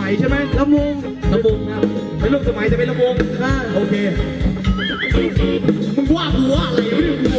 มัยใช่ไหมลำวงลำวงครับเป็นลูกสมัยจะเป็นลำวงโอเคมึงว่ากูว่าอะไรไม่รู้กู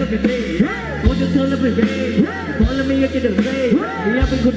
up with me. Won't you turn up with me? Follow me, you get away. We have a good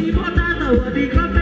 you want that? So what do you come back?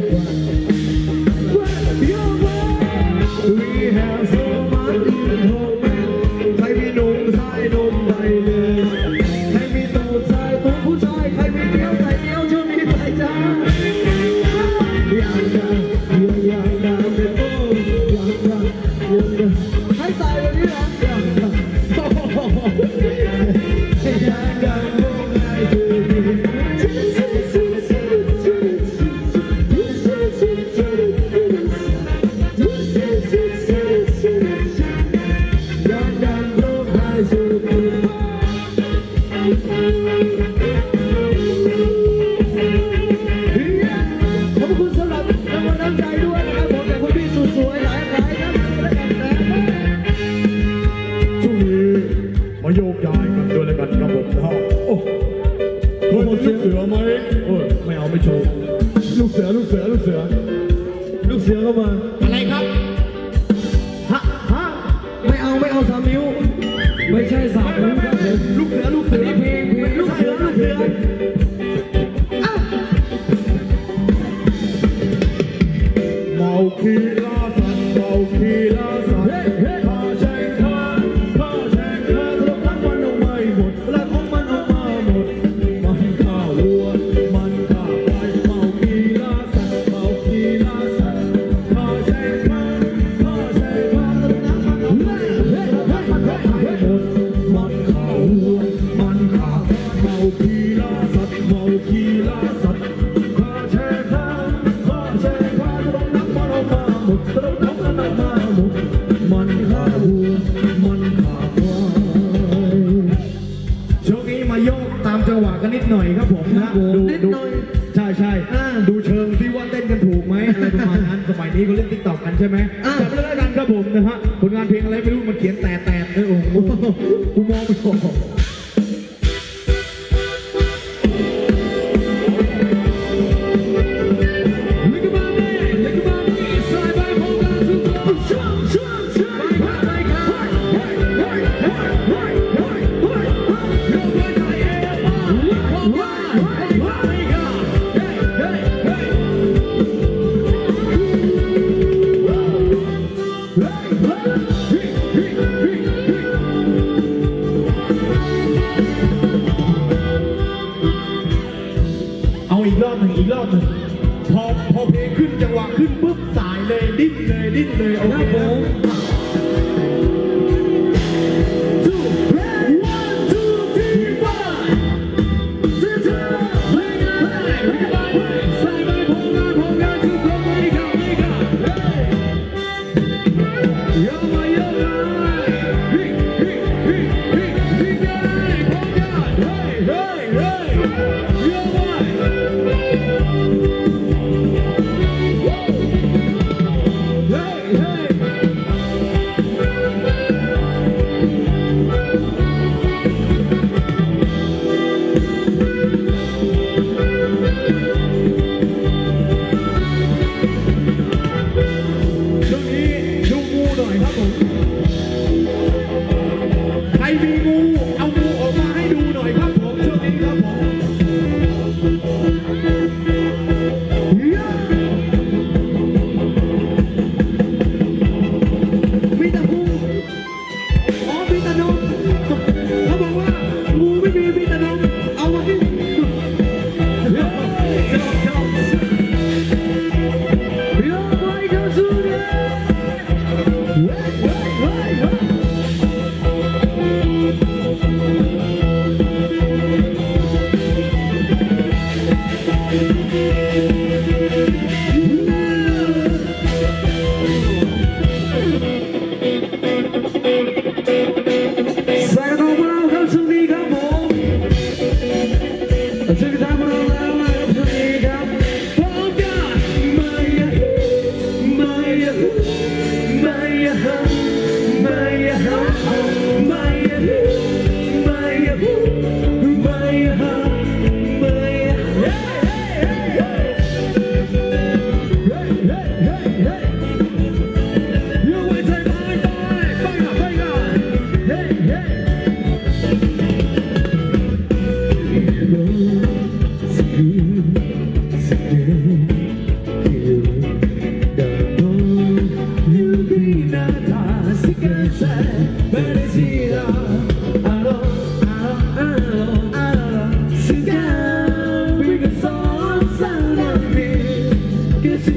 Hey, hey.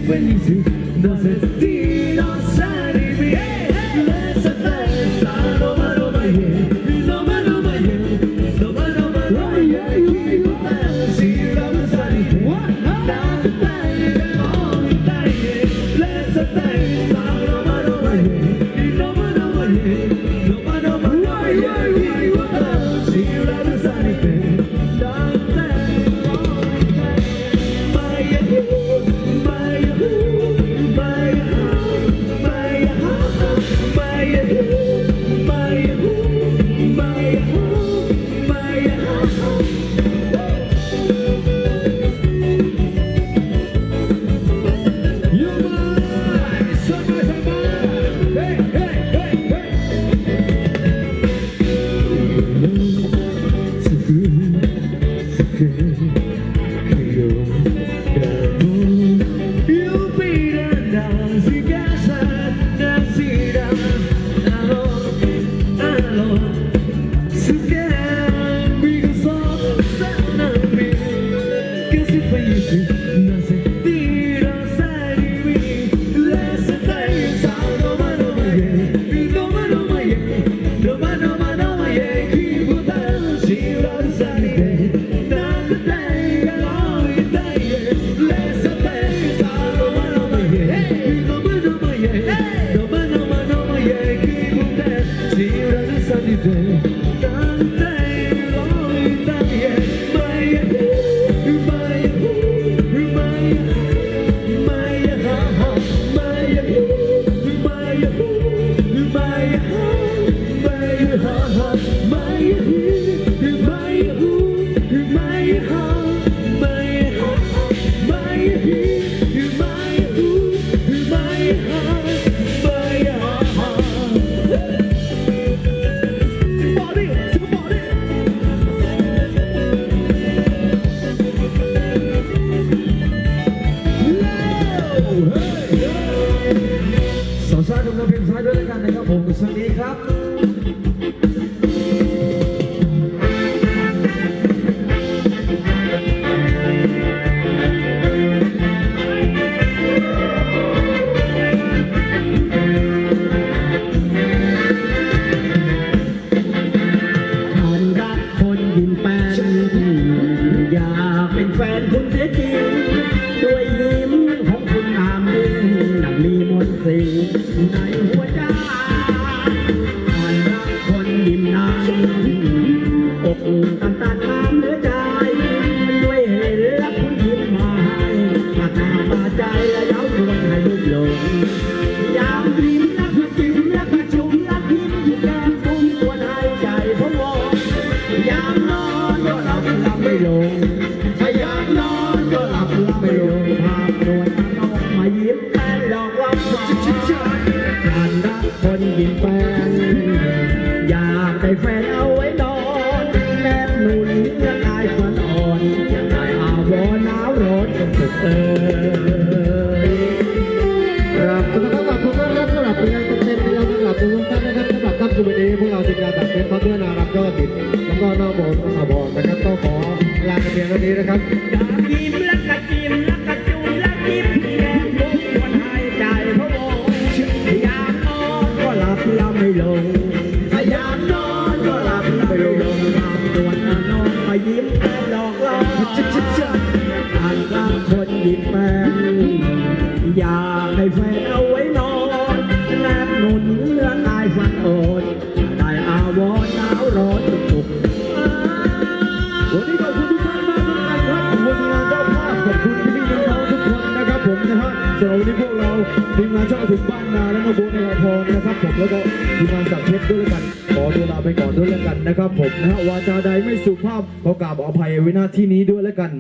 felices, nos sentimos aliviados.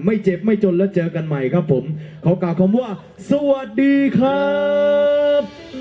ไม่เจ็บไม่จนแล้วเจอกันใหม่ครับผมขอกล่าวคำว่าสวัสดีครับ